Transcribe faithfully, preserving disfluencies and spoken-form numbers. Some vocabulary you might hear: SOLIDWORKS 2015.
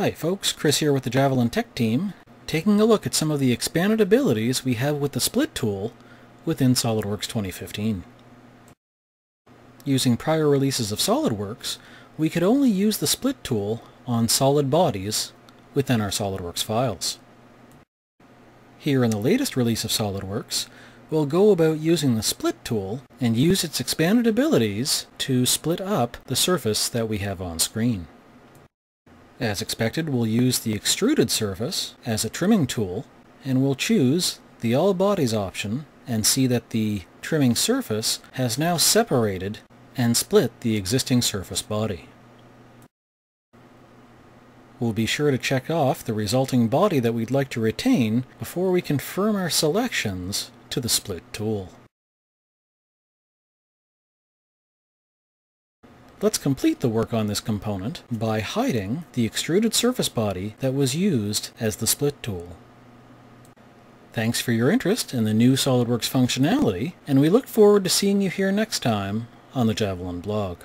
Hi folks, Chris here with the Javelin Tech Team, taking a look at some of the expanded abilities we have with the Split tool within SOLIDWORKS twenty fifteen. Using prior releases of SOLIDWORKS, we could only use the Split tool on solid bodies within our SOLIDWORKS files. Here in the latest release of SOLIDWORKS, we'll go about using the Split tool and use its expanded abilities to split up the surface that we have on screen. As expected, we'll use the extruded surface as a trimming tool, and we'll choose the All Bodies option and see that the trimming surface has now separated and split the existing surface body. We'll be sure to check off the resulting body that we'd like to retain before we confirm our selections to the Split tool. Let's complete the work on this component by hiding the extruded surface body that was used as the Split tool. Thanks for your interest in the new SOLIDWORKS functionality, and we look forward to seeing you here next time on the Javelin blog.